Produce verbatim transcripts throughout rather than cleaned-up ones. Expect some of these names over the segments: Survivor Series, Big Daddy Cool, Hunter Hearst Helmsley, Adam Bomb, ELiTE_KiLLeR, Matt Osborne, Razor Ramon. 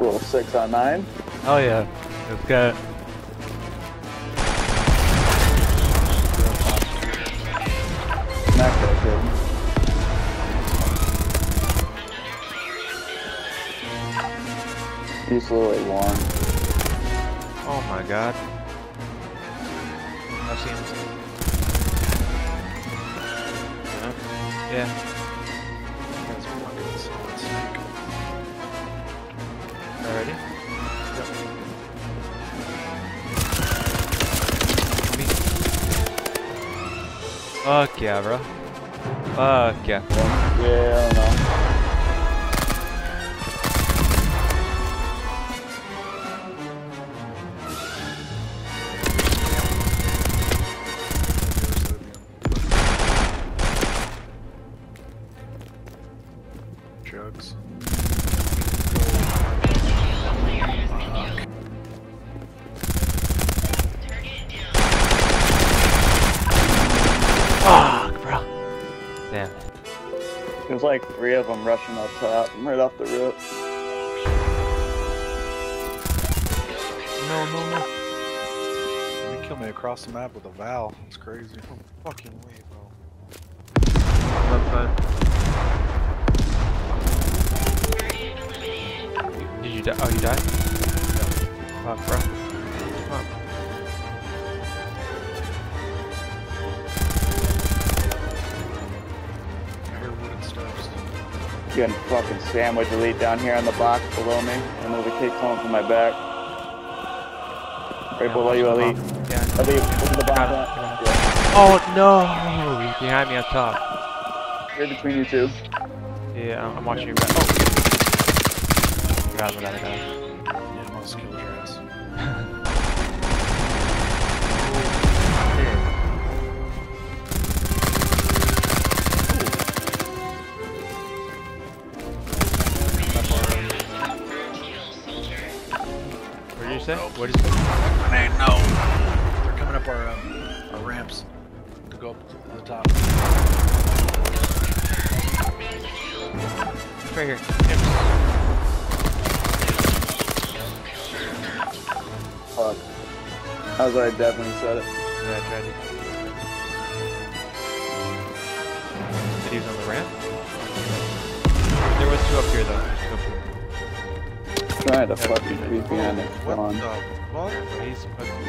Little six on nine. Oh yeah, let's go. Not that good. He's a little alarmed. Oh my god. I've seen him. Yeah. Yeah. That's fucking solid snake. Alrighty. Yep. Me. Fuck yeah, bro. Fuck yeah. Yeah, I don't know. Drugs. Oh, fuck, bro. Damn. There's like three of them rushing up top, right off the rip. No, no, no. They killed me across the map with a valve. It's crazy. No fucking way, bro. Left side. Did you die? Oh, you died? No. Fuck, bro. Fuck. I hear wooden steps. You got a fucking sandwich elite down here on the box below me, and there's a kick coming from my back. Right yeah, below you, elite. Yeah. Elite, look at the box. Yeah. Oh no! He's behind me on top. Right between you two. Yeah, I'm watching yeah. you back. Oh. God, I yeah, most kill your ass. What did you say? What did you say? I ain't know. They're coming up our, um, our ramps to go up to the top. It's right here. Yep. Fuck. I was like, definitely said it. Yeah, I tried to. Did he was on the ramp? There was two up here, though. Two up here. Trying to fucking creep behind it. Come on. What the fuck? He's fucking...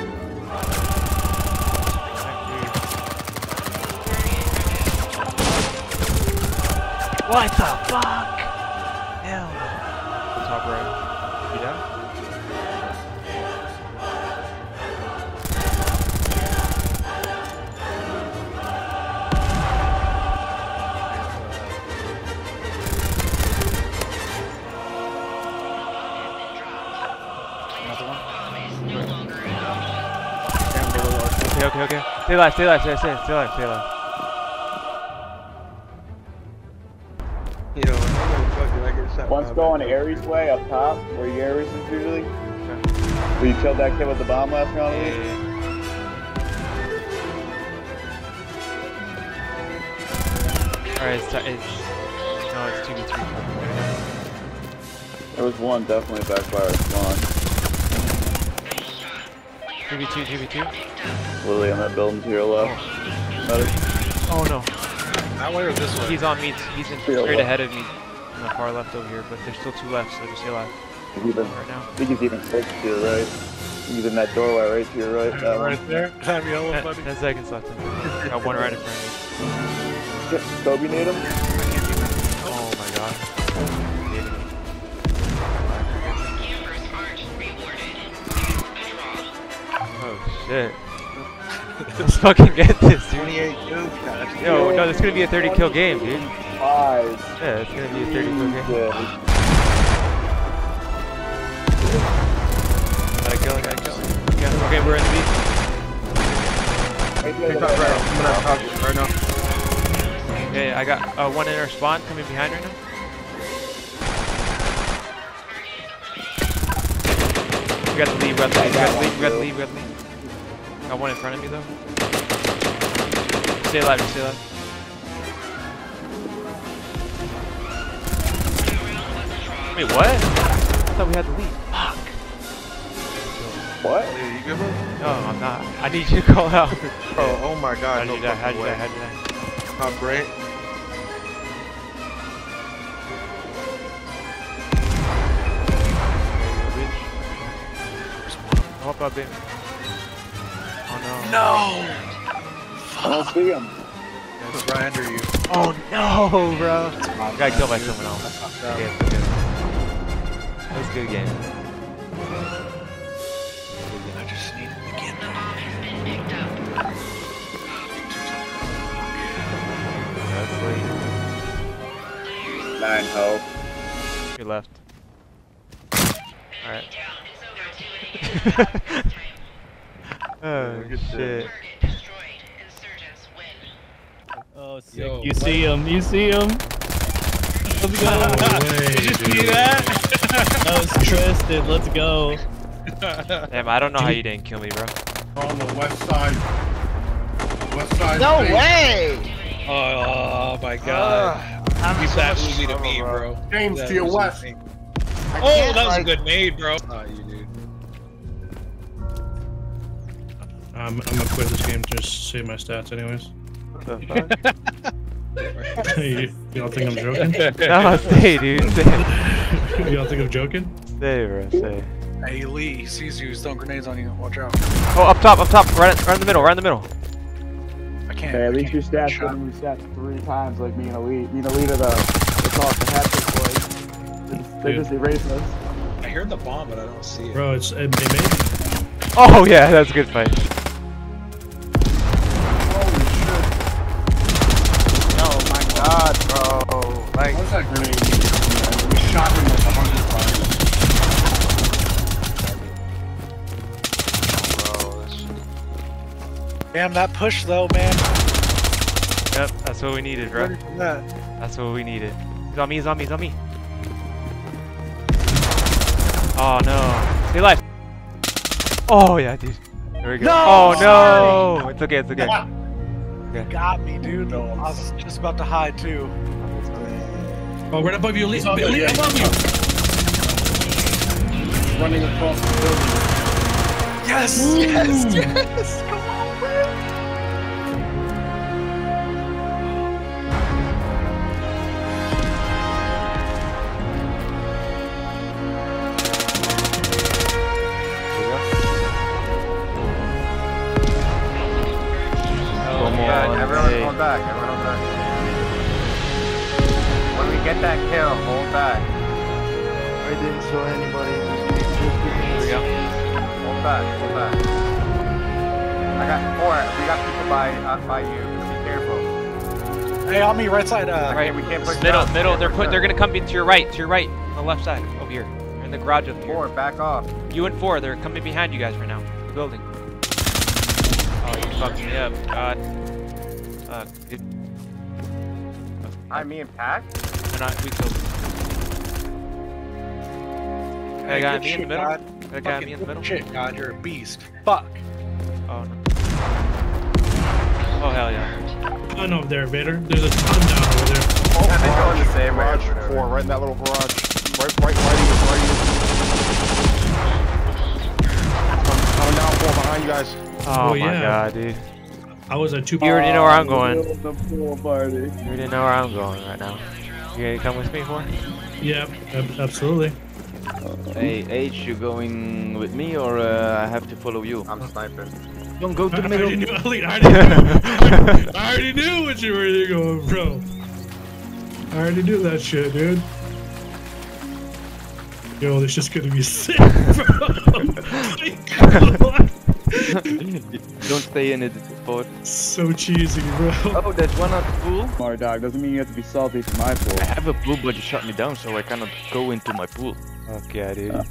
What the fuck? Hell. The top right. You down? Okay, okay, okay. Stay alive, stay alive, stay alive, stay alive, stay alive, stay alive. Yo, I get shot. One's going Aries way up top, where your Aries is usually. Okay. Will you killed that kid with the bomb last round? Yeah, yeah, yeah. Alright, it's, it's... No, it's two v three. There was one definitely back by our spawn. G B two, G B two. Literally on that building to your left. Oh, oh no. That way or this way? He's on me. He's in straight left. Ahead of me. On the far left over here, but there's still two left, so just stay alive. Even, right now. I think he's even six to your right. He's in that doorway right to your right. That right one. There? Have yellow, ten, buddy. ten seconds left. Got one right in front of me. Kobe need him? Oh my god. Shit. Let's fucking get this, dude. Yo, no, this is gonna be a thirty kill game, dude. Yeah, it's gonna be a thirty kill game. Gotta kill, gotta kill. Yeah, okay, we're in the beach. I'm gonna talk right now. Okay, I got uh, one in our spawn coming behind right now. We got to leave, we got to leave, we got to leave, we got to leave, we got to leave. Got one in front of me though. Stay alive, stay alive. Wait, what? thought we had to leave. Fuck. What? Are you good, bro? No, I'm not. I need you to call out. Oh, oh my god. How'd you die? How'd you die? How'd you die? Top break. Oh no. No! Fuck! It's right under you. Oh no, bro! I got killed by someone else. That was a good game. I just need it again. That's late. Nine ho. You're left. Alright. Oh shit. Oh sick. Yo, you see him, you see him. Let's go. No way, did you dude. see that? That was Tristan, let's go. Damn, I don't know how you didn't kill me, bro. On the west side. West side. No way! Oh, oh my god. Uh, I'm He's that so easy to me, bro. bro. James that to your west. To oh, that was like... a good nade, bro. Oh, you dude. I'm, I'm gonna quit this game to just save my stats anyways. What the fuck? you, you don't think I'm joking? No, stay dude, stay. You don't think I'm joking? Stay bro, stay. Hey Lee, he sees you, he's throwing grenades on you, watch out. Oh, up top, up top, right, right in the middle, right in the middle. I can't. Okay, at least your stats got me stats three times like me and ELiTE. Me and ELiTE are the, the top the hat boys. They just erased us. I heard the bomb, but I don't see it. Bro, it's, it, it made it. Oh yeah, that's a good fight. Like, what's that grenade? We shot him with one hundred fire. Damn, that push though, man. Yep, that's what we needed, bro. That? That's what we needed. He's on me, he's on me, he's on me. Oh no. Stay alive. Oh yeah, dude. There we go. No, oh no! Sorry. It's okay, it's okay. okay. Got me, dude. No, I was just about to hide too. Oh, right above you, ELiTE! Oh, ELiTE, yeah. above you! Running across the building. Yes! Ooh. Yes! Yes! Come on, man! Come on, everyone's going back, everyone's back. Get that kill, hold back. I didn't show anybody. Here we go. Hold back, hold back. I got four. We got people by uh, by you. Be careful. Hey, on me, right side. Uh, right, we can't push. Middle, down. middle. They're put. They're gonna come to your right, to your right, on the left side, over here. They're in the garage over here. Four, back off. You and four. They're coming behind you guys right now. The building. Oh, you fucked me up. God. Uh, it... I mean, pack. Not, we killed him. That guy me in the middle. That guy me in the middle. Shit, God, you're a beast. Fuck. Oh no. Oh hell yeah. Gun over there, Vader. There's a ton down over there. Oh, yeah, they go in the same garage. Four, right in that little garage. Right, right, right, right. Coming down, four behind you guys. Oh, oh my yeah. god, dude. I was a two. You already know where I'm going. You didn't know where I'm going right now. You gonna come with me for? Yeah, absolutely. Hey, H, you going with me or uh, I have to follow you? I'm sniping. Don't go to the middle. I already knew, I already knew, I already knew what you were going, bro. I already knew that shit, dude. Yo, this is gonna be sick, bro. Don't stay in it, bud. So cheesy, bro. Oh, that's one out the pool? My dog, doesn't mean you have to be salty for my pool. I have a pool, but you shot me down, so I cannot go into my pool. Okay, dude. Uh,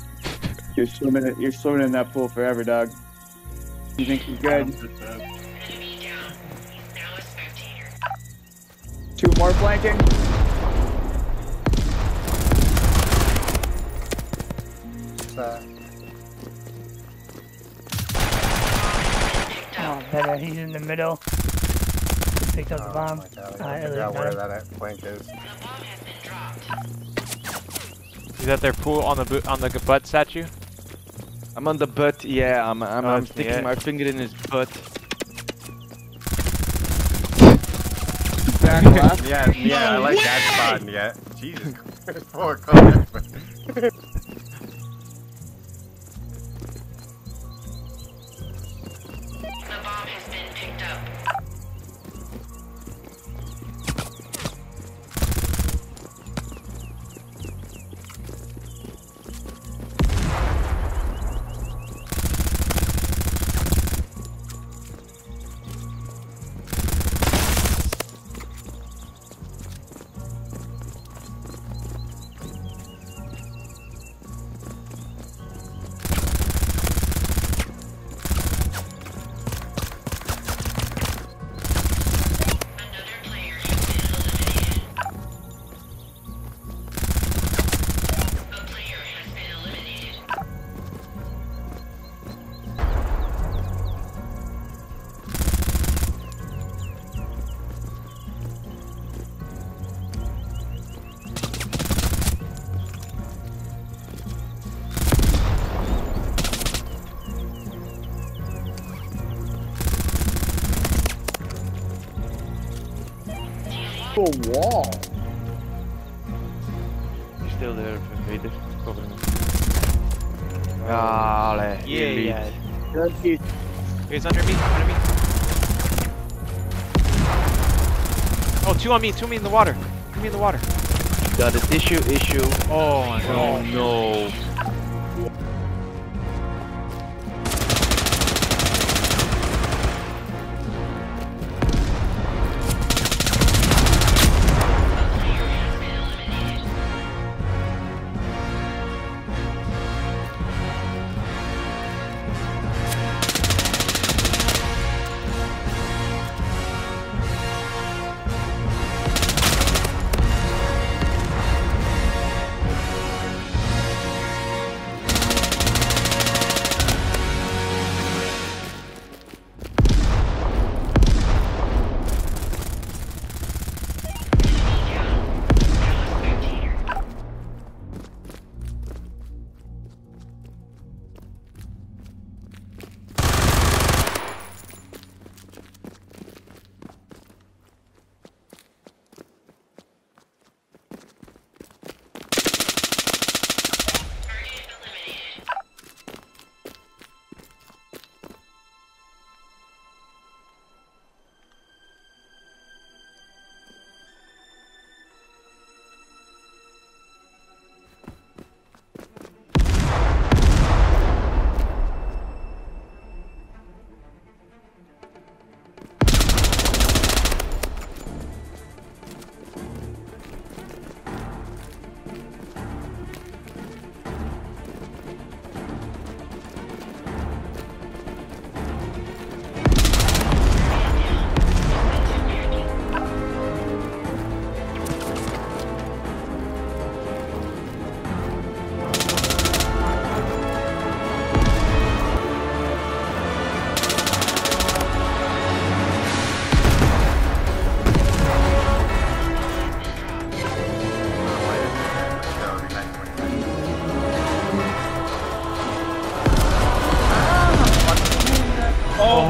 you're, swimming, you're swimming in that pool forever, dog. You think you're good? Two more flanking. Uh, Better. He's in the middle. Picked up oh, the bomb. I, I figured out where that flank is. He's at their pool on the on the butt statue. I'm on the butt. Yeah, I'm. I'm, oh, I'm sticking yeah. my finger in his butt. Back left. Yeah, yeah, no I like way! That spot. Yeah, Jesus. Four colors. A wall. He's still there if I probably not. Ah, yeah, yeah. He's under me, under me. Oh, two on me, two on me in the water. Two me in the water. Got a tissue issue. Oh, no. Oh, no.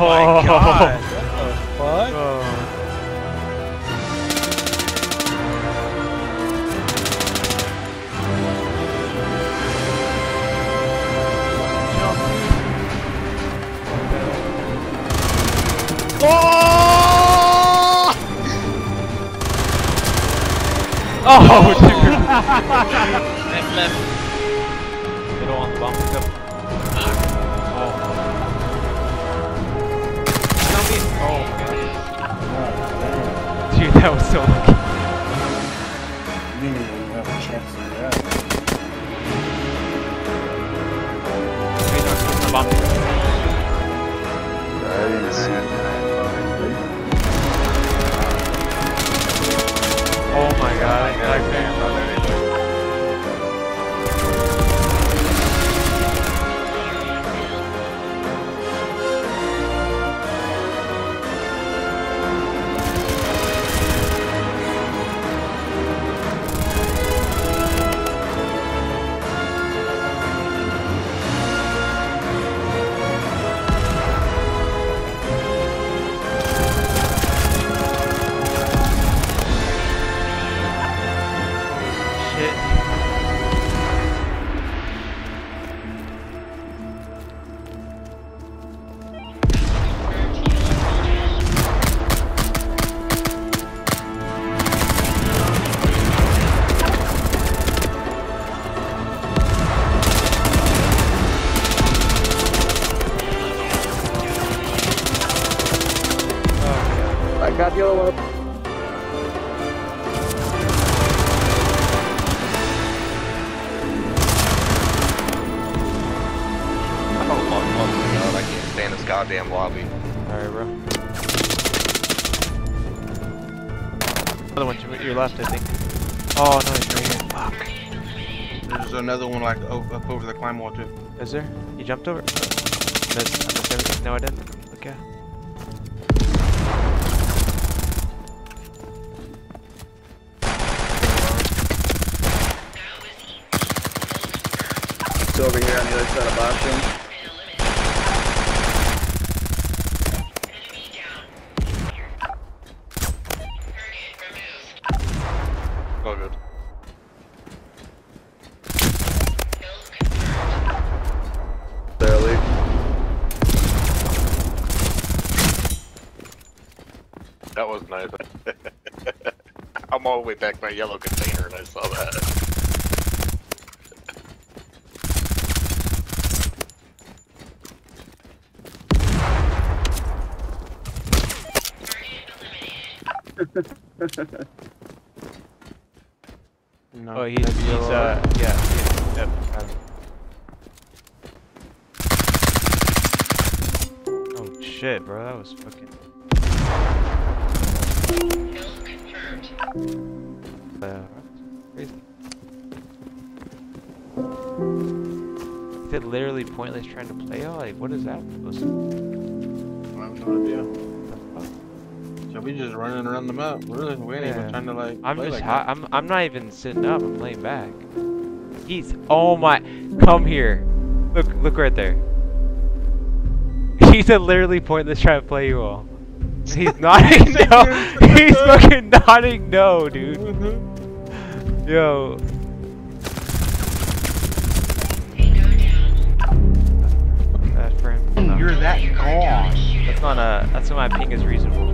God, what the fuck? Oh. Oh! Oh, dude! Next left. Middle on the bomb pickup. Oh god. Dude, that was so lucky. You didn't even have a chance to do that. Wait, no, it's in the bomb. I didn't see it. Oh my god, I got a fan brother. goddamn lobby. Alright, bro. Another one to your left, I think. Oh, no, he's right here. Fuck. There's another one, like, up over the climb wall, too. Is there? You jumped over? There's, no, I didn't. Okay. It's over here on the other side of Boston. That was nice. I'm all the way back my yellow container and I saw that. No, oh, he's, he's uh, yeah, yeah, yep. Oh shit, bro, that was fucking... Uh, crazy. Is it literally pointless trying to play all? Like, what is that supposed to be? I have no idea. So we just running around the map, really? We ain't yeah. even trying to like. I'm play just. Like that. I'm. I'm not even sitting up. I'm laying back. He's. Oh my! Come here. Look. Look right there. He said literally pointless trying to play you all. He's nodding no. He's fucking nodding no, dude. Yo. That's for him. No. You're that gone. That's not a. That's what my ping is reasonable.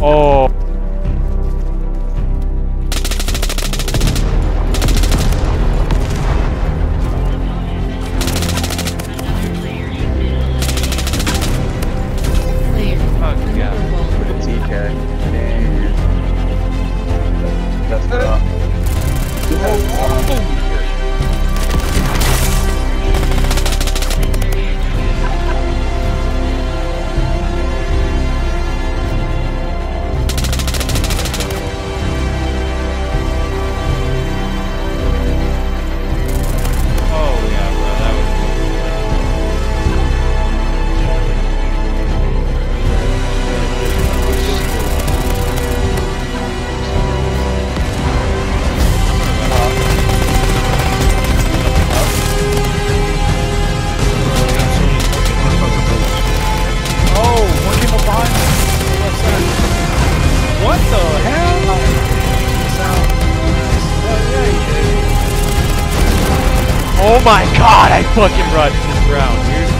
Oh. Oh my god, I fucking run this round, dude.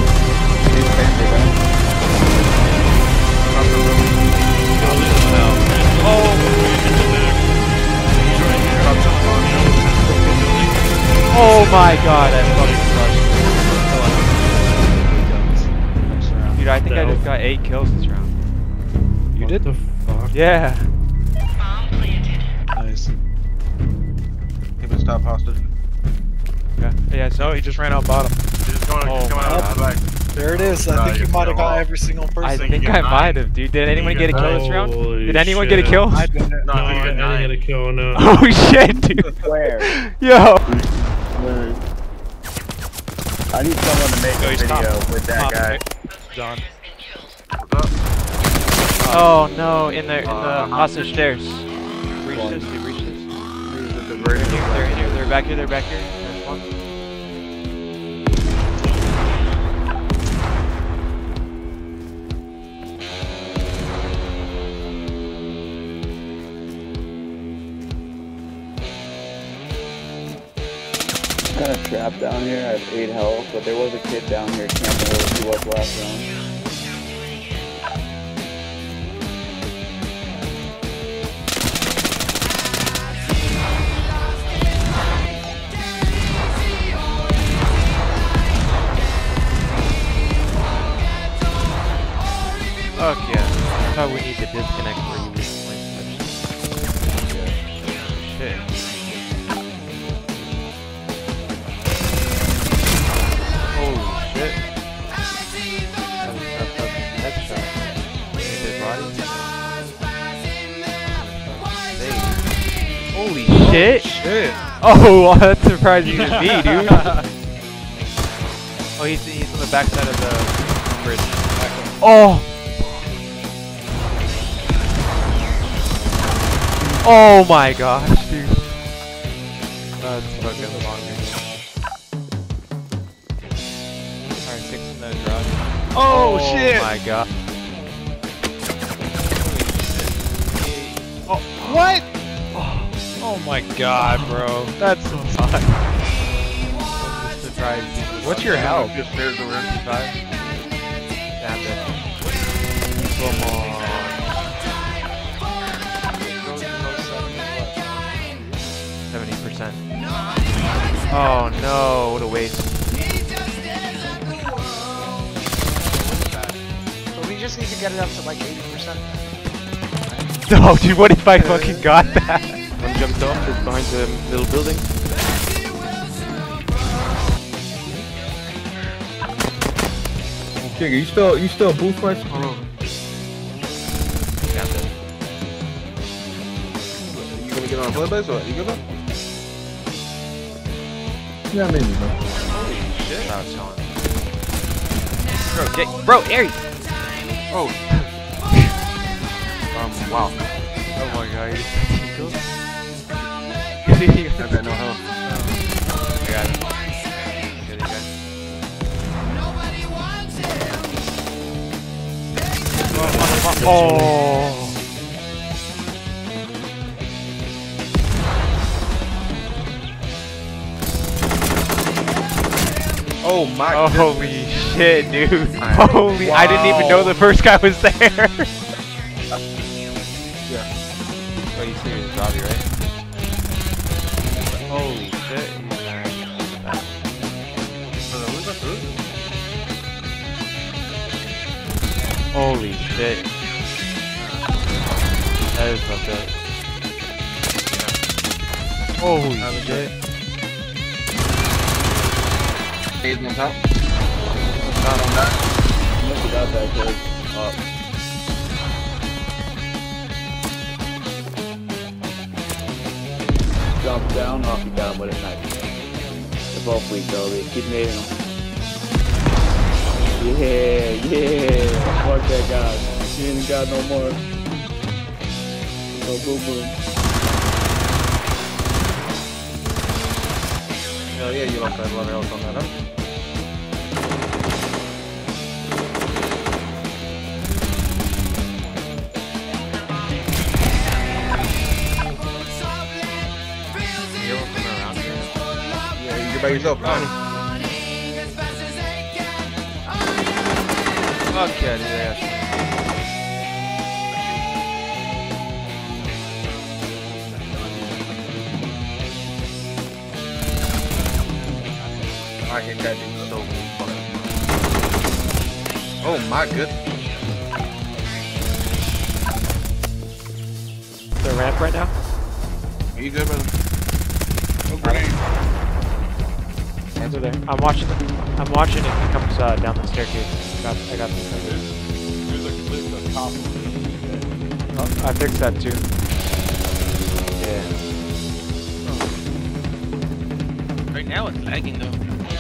Oh. Oh my god, I fucking rushed. Dude, I think I just got eight kills this round. You did? What the fuck? Yeah. Bomb planted. Nice. Keep it stop hostage. Yeah, yeah, so he just ran out bottom. Just going, oh, just coming out the back. There it is. I nah, think you might have got off. every single person. I think I might have, dude. Did anyone get, get a kill this round? Did anyone shit. get a kill? I didn't. No, no, I didn't get a kill, no. Oh shit, dude. Where? Yo. Where? I need someone to make oh, a video top. with that top. guy. John. Oh no, in the, in the uh, hostage stairs. Reach this, dude, reach this. They're in here, they're in here, they're back here, they're back here. Kind of trapped down here. I have eight health, but there was a kid down here. Can't remember who he was last round. thought we need to disconnect where you recently switched. Shit. Holy shit! Oh, shit. Oh well, that's surprising to me, dude. Oh, he's he's on the backside of the bridge. Oh. Oh my gosh, dude. That's fucking long. Alright, six in the garage. Oh, oh shit! Oh my god. Oh, what? Oh my god, bro. That's so fun. What's your health? Just there's the room to five. Damn it. Come on. seventy percent. Oh no, what a waste. But we just need to get it up to like eighty percent. No, dude, what if I fucking got that? One jumped off, it's behind the little building. Jigga, you still, you still boost my shit? Oh. You gonna get on a blood base or what? You good, bro? Yeah, maybe, bro. Holy shit. That was on. Bro, Jake, bro, Aries! Oh. um, wow. Oh my god, you just killed? I got no help. I got him. Good, good. Oh! Oh my god. Holy shit, dude. Holy. Wow. I didn't even know the first guy was there. Yeah. Oh, you see his body, right? Holy shit, he's there. Holy shit. That is fucked up. Holy shit. He's on top. Not on that. Must have got that, dude. Oh. Jump down, off you got him with a knife. They're both weak though, they keep nailing him. Yeah, yeah, fuck that guy. He ain't got no more. Go boom boom. Hell yeah, you lost that level else on that, huh? By yourself, Ronnie. Fuck yeah, dude. I hit that dude so fucking. Oh my goodness. Is there a ramp right now? Are you good, brother? Okay. There. I'm watching. I'm watching if he comes uh, down the staircase. I got. I got this. There's, there's a cliff on top of it. Oh, I fixed that too. Yeah. Right now it's lagging though. Yeah.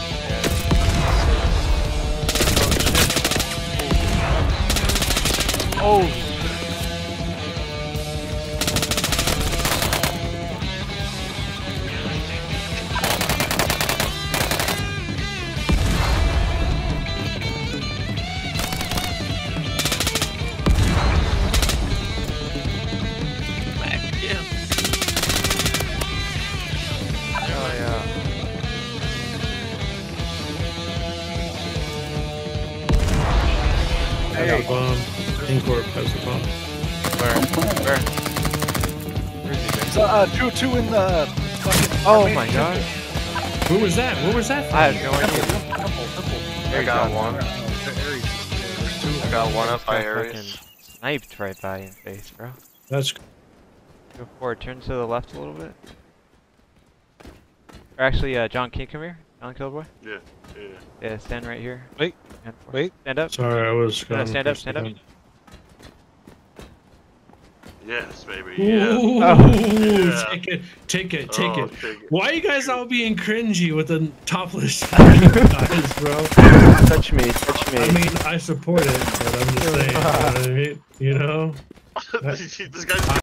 Oh. Shit. Oh. I got a bomb. Incorp has the bomb. Where? Where? Where's he been? So, uh, Drew two in the fucking... Oh my god. Who was that? What was that? I have no idea. Couple, couple. I got one. I got one up by Aries. sniped right by in face, bro. That's good. Go forward, turn to the left a little bit. Or actually, uh, John, can you come here? John Killboy? Yeah, yeah. Yeah, stand right here. Wait, stand wait. Stand up. Sorry, I was going to stand up, stand up. Yes, baby, yeah. Ooh, oh, yeah. Take it, take it, take oh, it. Take it. Why are you guys all being cringy with the topless guys, bro? Touch me, touch me. I mean, I support it, but I'm just saying, you know what I mean? You know? This guy's